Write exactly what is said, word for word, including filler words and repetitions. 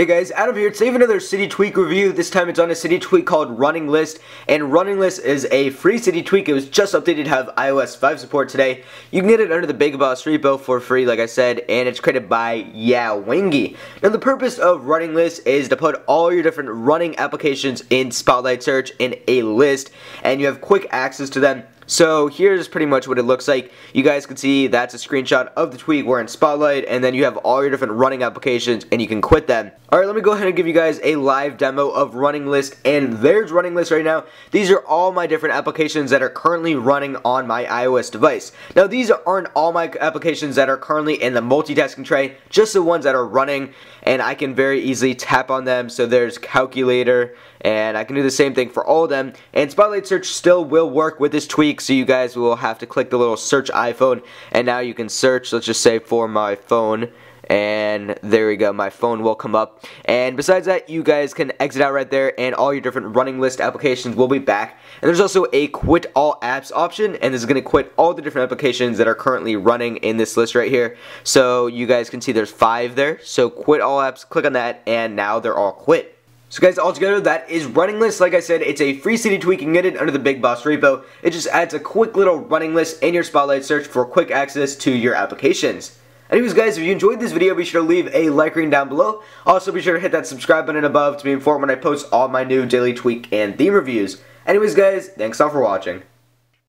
Hey guys, Adam here. Today we have another city tweak review. This time it's on a city tweak called Running List, and Running List is a free city tweak. It was just updated to have i O S five support today. You can get it under the Big Boss repo for free, like I said, and it's created by Yeahwingi. Now the purpose of Running List is to put all your different running applications in Spotlight Search in a list, and you have quick access to them. So here's pretty much what it looks like. You guys can see that's a screenshot of the tweak. We're in Spotlight, and then you have all your different running applications, and you can quit them. Alright, let me go ahead and give you guys a live demo of Running List, and there's Running List right now. These are all my different applications that are currently running on my i O S device. Now these aren't all my applications that are currently in the multitasking tray, just the ones that are running, and I can very easily tap on them. So there's Calculator, and I can do the same thing for all of them, and Spotlight Search still will work with this tweak. So you guys will have to click the little search iPhone, and now you can search, let's just say for my phone, and there we go, my phone will come up. And besides that, you guys can exit out right there, and all your different running list applications will be back. And there's also a quit all apps option, and this is going to quit all the different applications that are currently running in this list right here. So you guys can see there's five there, so quit all apps, click on that, and now they're all quit. So guys, altogether, that is Running List. Like I said, it's a free city tweak. You can get it under the Big Boss repo. It just adds a quick little running list in your Spotlight Search for quick access to your applications. Anyways guys, if you enjoyed this video, be sure to leave a like rating down below. Also be sure to hit that subscribe button above to be informed when I post all my new daily tweak and theme reviews. Anyways guys, thanks all for watching.